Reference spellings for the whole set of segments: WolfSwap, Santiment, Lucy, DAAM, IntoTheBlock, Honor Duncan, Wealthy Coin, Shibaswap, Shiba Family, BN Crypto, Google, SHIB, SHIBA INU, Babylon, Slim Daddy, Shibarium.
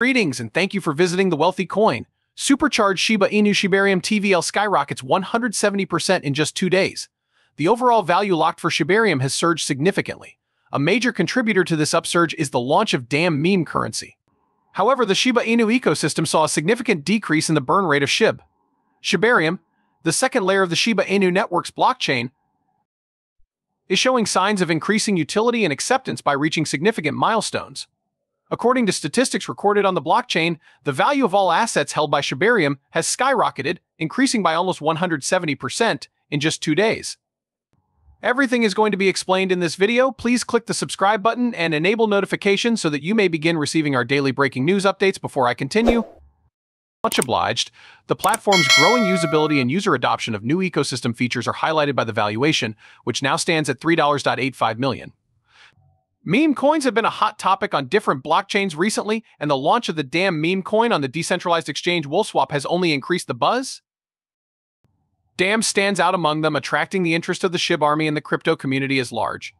Greetings and thank you for visiting the Wealthy Coin. Supercharged Shiba Inu Shibarium TVL skyrockets 170% in just 2 days. The overall value locked for Shibarium has surged significantly. A major contributor to this upsurge is the launch of DAAM meme currency. However, the Shiba Inu ecosystem saw a significant decrease in the burn rate of SHIB. Shibarium, the second layer of the Shiba Inu network's blockchain, is showing signs of increasing utility and acceptance by reaching significant milestones. According to statistics recorded on the blockchain, the value of all assets held by Shibarium has skyrocketed, increasing by almost 170% in just 2 days. Everything is going to be explained in this video. Please click the subscribe button and enable notifications so that you may begin receiving our daily breaking news updates before I continue. Much obliged. The platform's growing usability and user adoption of new ecosystem features are highlighted by the valuation, which now stands at $3.85 million. Meme coins have been a hot topic on different blockchains recently, and the launch of the DAAM meme coin on the decentralized exchange WolfSwap has only increased the buzz. DAAM stands out among them, attracting the interest of the SHIB army and the crypto community as large.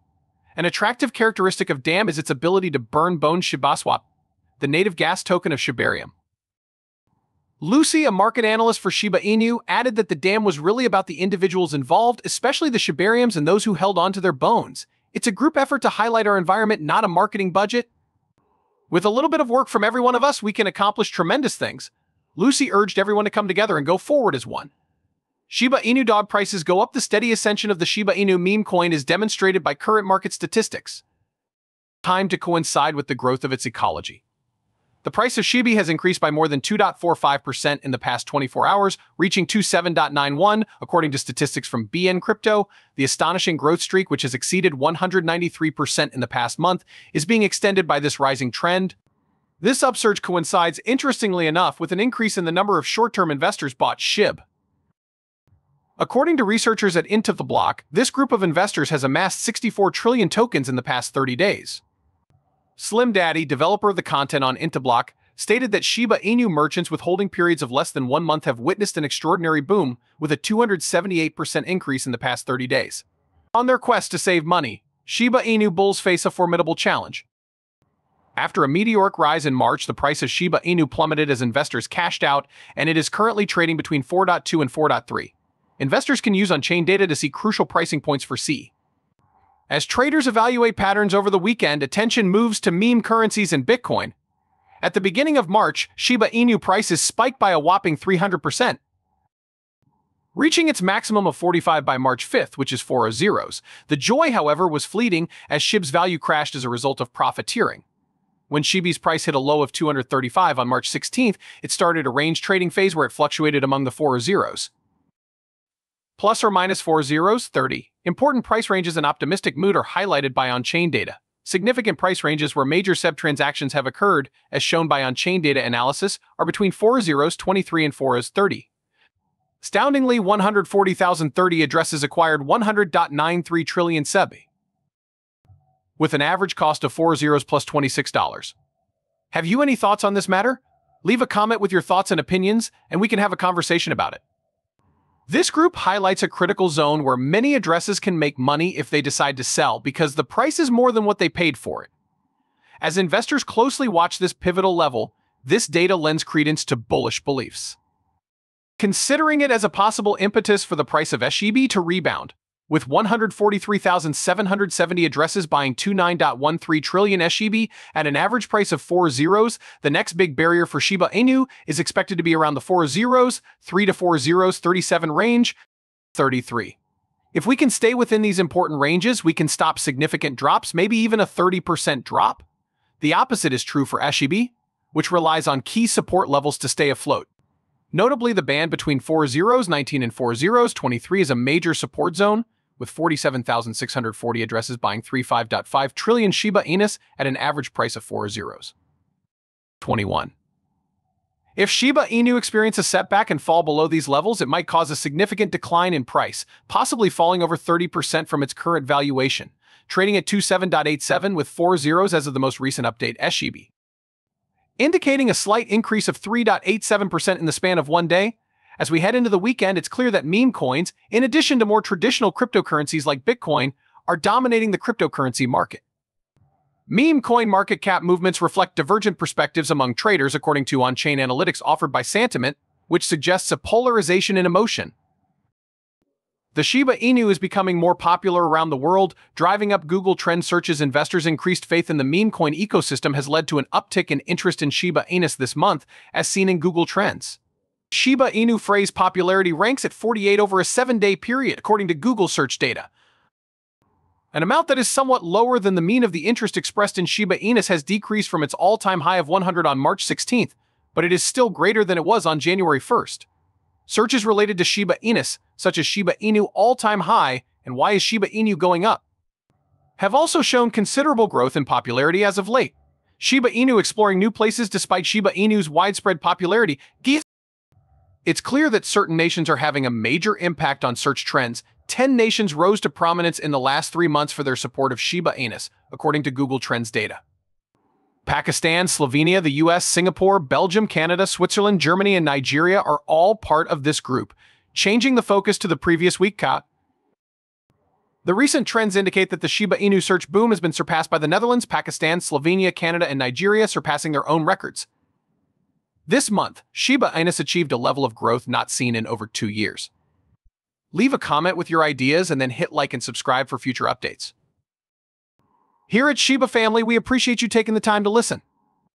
An attractive characteristic of DAAM is its ability to burn bone Shibaswap, the native gas token of Shibarium. Lucy, a market analyst for Shiba Inu, added that the DAAM was really about the individuals involved, especially the Shibariums and those who held on to their bones. It's a group effort to highlight our environment, not a marketing budget. With a little bit of work from every one of us, we can accomplish tremendous things. Lucy urged everyone to come together and go forward as one. Shiba Inu dog prices go up. The steady ascension of the Shiba Inu meme coin is demonstrated by current market statistics. Time to coincide with the growth of its ecology. The price of SHIB has increased by more than 2.45% in the past 24 hours, reaching 27.91, according to statistics from BN Crypto. The astonishing growth streak, which has exceeded 193% in the past month, is being extended by this rising trend. This upsurge coincides, interestingly enough, with an increase in the number of short-term investors bought SHIB. According to researchers at IntoTheBlock, this group of investors has amassed 64 trillion tokens in the past 30 days. Slim Daddy, developer of the content on IntoTheBlock, stated that Shiba Inu merchants with holding periods of less than 1 month have witnessed an extraordinary boom, with a 278% increase in the past 30 days. On their quest to save money, Shiba Inu bulls face a formidable challenge. After a meteoric rise in March, the price of Shiba Inu plummeted as investors cashed out, and it is currently trading between 4.2 and 4.3. Investors can use on-chain data to see crucial pricing points for SHIB. As traders evaluate patterns over the weekend, attention moves to meme currencies and Bitcoin. At the beginning of March, Shiba Inu prices spiked by a whopping 300%, reaching its maximum of 45 by March 5th, which is 4.00. The joy, however, was fleeting as SHIB's value crashed as a result of profiteering. When SHIB's price hit a low of 235 on March 16th, it started a range trading phase where it fluctuated among the 4.00s. Plus or minus 4.00, 30. Important price ranges and optimistic mood are highlighted by on-chain data. Significant price ranges where major SHIB transactions have occurred, as shown by on-chain data analysis, are between 4.00, 23 and 4.00, 30. Astoundingly, 140,030 addresses acquired 100.93 trillion SHIB, with an average cost of 4.00 plus $26. Have you any thoughts on this matter? Leave a comment with your thoughts and opinions, and we can have a conversation about it. This group highlights a critical zone where many addresses can make money if they decide to sell because the price is more than what they paid for it. As investors closely watch this pivotal level, this data lends credence to bullish beliefs, considering it as a possible impetus for the price of SHIB to rebound, with 143,770 addresses buying 29.13 trillion SHIB at an average price of 4.00. The next big barrier for Shiba Inu is expected to be around the 4.00, 3 to 4.00, 37 range, 33. If we can stay within these important ranges, we can stop significant drops, maybe even a 30% drop. The opposite is true for SHIB, which relies on key support levels to stay afloat. Notably, the band between 4.00, 19 and 4.00, 23 is a major support zone, with 47,640 addresses buying 35.5 trillion Shiba Inus at an average price of 4.00, 21. If Shiba Inu experience a setback and fall below these levels, it might cause a significant decline in price, possibly falling over 30% from its current valuation, trading at 27.87 with 4.00 as of the most recent update SHIB, indicating a slight increase of 3.87% in the span of 1 day. As we head into the weekend, it's clear that meme coins, in addition to more traditional cryptocurrencies like Bitcoin, are dominating the cryptocurrency market. Meme coin market cap movements reflect divergent perspectives among traders according to on-chain analytics offered by Santiment, which suggests a polarization in emotion. The Shiba Inu is becoming more popular around the world, driving up Google trend searches. Investors' increased faith in the meme coin ecosystem has led to an uptick in interest in Shiba Inus this month, as seen in Google Trends. Shiba Inu phrase popularity ranks at 48 over a 7-day period, according to Google search data. An amount that is somewhat lower than the mean of the interest expressed in Shiba Inus has decreased from its all-time high of 100 on March 16th, but it is still greater than it was on January 1st. Searches related to Shiba Inus, such as Shiba Inu all-time high and why is Shiba Inu going up, have also shown considerable growth in popularity as of late. Shiba Inu exploring new places. Despite Shiba Inu's widespread popularity, it's clear that certain nations are having a major impact on search trends. 10 nations rose to prominence in the last 3 months for their support of Shiba Inus, according to Google Trends data. Pakistan, Slovenia, the US, Singapore, Belgium, Canada, Switzerland, Germany, and Nigeria are all part of this group, changing the focus to the previous week. The recent trends indicate that the Shiba Inu search boom has been surpassed by the Netherlands, Pakistan, Slovenia, Canada, and Nigeria, surpassing their own records. This month, Shiba Inus achieved a level of growth not seen in over 2 years. Leave a comment with your ideas and then hit like and subscribe for future updates. Here at Shiba Family, we appreciate you taking the time to listen.